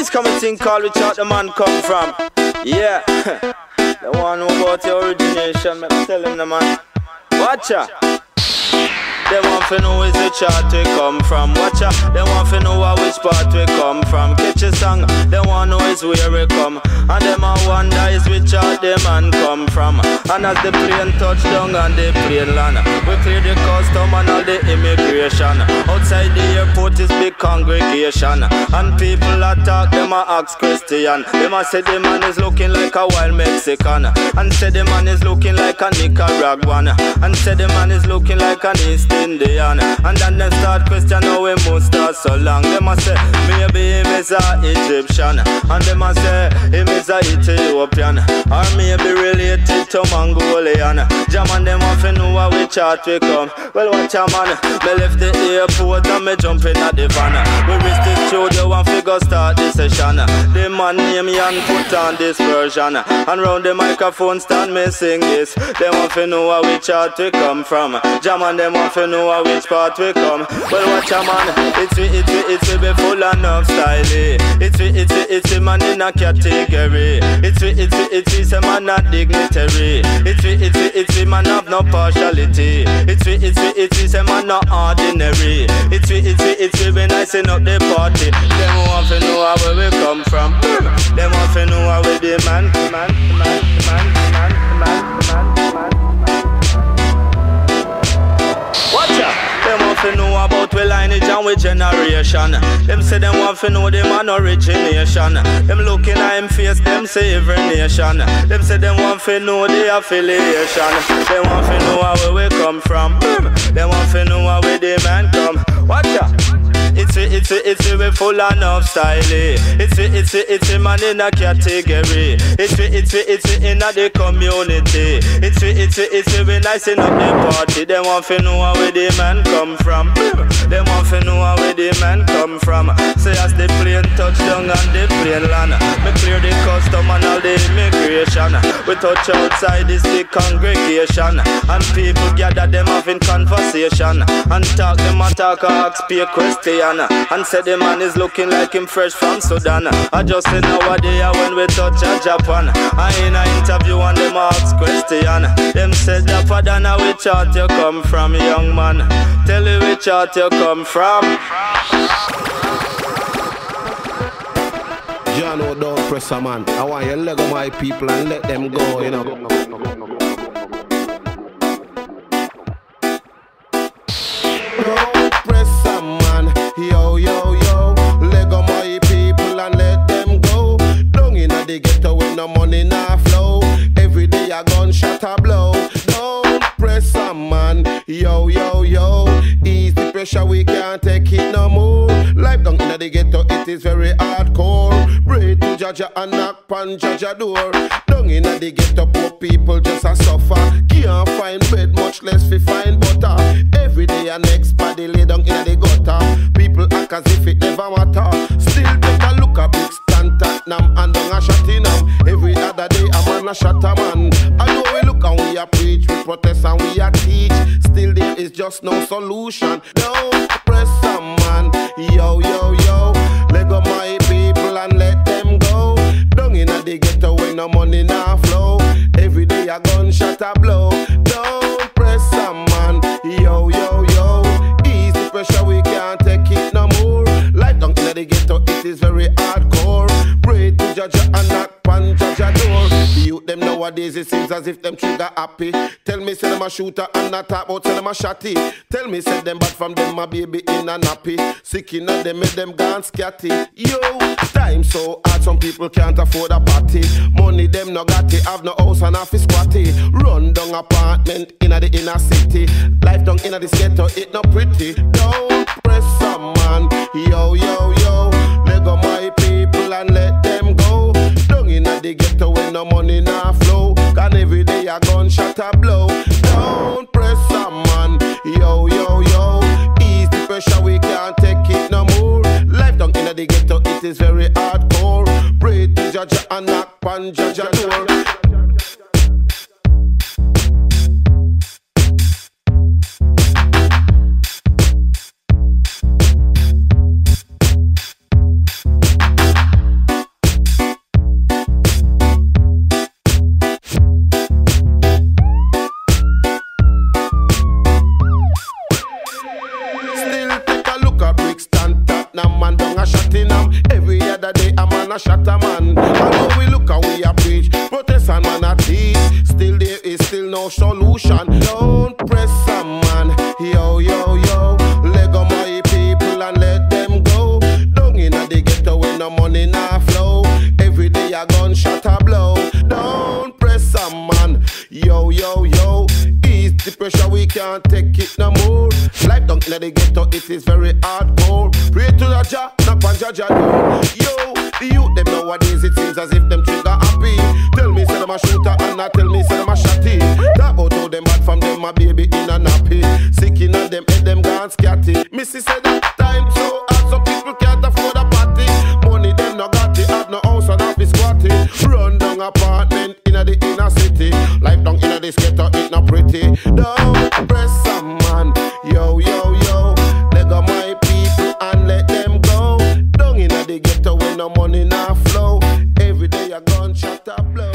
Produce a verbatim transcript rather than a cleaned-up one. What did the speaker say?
Please come and sing call which out the man come from. Yeah. The one who bought your origination, let me tell him the man. Watch out. They want to know is the chart we come from. Watch out. They want to know which part we come from. Catch a song. They want to know is where we come. And them a wonder is which chart the man come from. And as the plane touch down and the plane land, we clear the custom and all the immigration. Outside the airport is big congregation. And people attack them a ask Christian. Them a say the man is looking like a wild Mexican. And say the man is looking like a Nicaraguan. And say the man is looking like an East Indian. And then them start question how we must start so long. Them a say maybe him is a Egyptian. And them a say him is a Ethiopian. Or maybe related to Mongolian. German them want to know how we chart we come. Well watch a man, me left the airport and me jump in at the van. We reach the studio and figure start the session. The man name Jan put on this version. And round the microphone stand me sing this. Them want to know how we chart we come from. German them want to know how which part we come. Well watch a man, it's we, it's we, it's we be full and up style. It's we, it's we, it's we man in a category. It's we, it's we, it's we say man not dignitary. It's we, it's we, it's we man have no partiality. It's we, it's we, it's we say man not ordinary. It's we, it's we, it's we when I say not the party. Them want to know how where we come from. Them want to know how we be man, man, man, man, man, man, man, man, man. Them want to know about we lineage and we generation. Them say them want to know the man origination. Them looking at him face, them say every nation. Them say them want to know the affiliation. Them want to know where we come from. Them want to know where the man come. Watch out. It's we, it's we, it's we full and up style. It's we, it's we, it's we man in a category. It's we, it's we, it's we in a the community. It's we, it's we, it's we when I sing up the party. Them want to know where the man come from. Them want to know where the man come from. Say as the plane touch down and the plane land, me clear the custom and all the immigration. We touch outside is the congregation. And people gather them having conversation. And talk them a talk or ask pay question. And said the man is looking like him fresh from Sudan. I just in our day when we touch a Japan. I in a interview and them ask question. Them said that Japan, which chart you come from, young man? Tell me which chart you come from. Jano, don't press a man. I want you to let go my people and let them go, you know. Yo, yo, yo, Lego my people and let them go. Down inna the ghetto with no money nah flow. Every day a gunshot a blow. Don't press a man. Yo, yo, yo, ease the pressure, we can't take it no more. Life down inna the ghetto, it is very hardcore. Pray to Jaja and knock pan Jaja door. Down inna the ghetto, poor people just a suffer. Can't find bread, much less fi find butter. Every day a next body lay down inna the gutter. Act as if it never matter. Still better look a big stand at nam and don't a shot in them. Every other day a man a shot a man. I know we look and we a preach, we protest and we a teach. Still there is just no solution. Don't press a man. Yo, yo, yo, let go my people and let them go. Down inna the ghetto when no money nah flow. Every day a gunshot a blow. Don't press a man. Yo, yo, yo, easy pressure we can't take. The ghetto, it is very hardcore. Pray to Jaja and knock pan Jaja door. The youth them nowadays, it seems as if them trigger happy. Tell me say them a shooter and not talk about say them a shotty. Tell me say them bad from them a baby in a nappy. Sick in a them make them gone scatty. Yo, time so hard some people can't afford a party. Money them no got it, have no house and half is squatty. Run down apartment in a the inner city. Life down in a this ghetto, it no pretty. Don't press a man. Yo, yo, yo. Let go my people and let them go. Down inna the ghetto when no money nah flow. Can every day a gunshot a blow. Don't press a man. Yo, yo, yo, ease the pressure, we can't take it no more. Life down inna the ghetto, it is very hardcore. Pray to Jaja and knock pan Jaja door. man down a shot in them. Every other day a man a shot a man. And when we look and we a preach, Protestant man a teach, still there is still no solution. Don't press a man, yo yo yo. Let go my people and let them go. Down in the ghetto when the money na flow, every day a gunshot a blow. Don't press a man, yo yo yo. The pressure, we can't take it no more. Life don't let it get to it, is very hardcore. Pray to the Jah, knock on Jah Jah door. Yo, the youth them nowadays, it seems as if them trigger happy. Tell me say them a shooter and not tell me say them a shotty. That out to them bad from them a baby in a nappy. Sick in on them head, them gone scatty. Missy said that time so hard, some people can't afford a party. Money them no got it, have no house and have be squatty. Run down apartment in a the inner city. Life down in a this ghetto, it not pretty. Don't press a man, yo, yo, yo. Let go my people and let them go. Down in the ghetto when the money not flow, every day a gunshot a blow.